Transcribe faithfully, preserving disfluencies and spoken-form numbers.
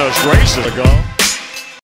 Business races ago.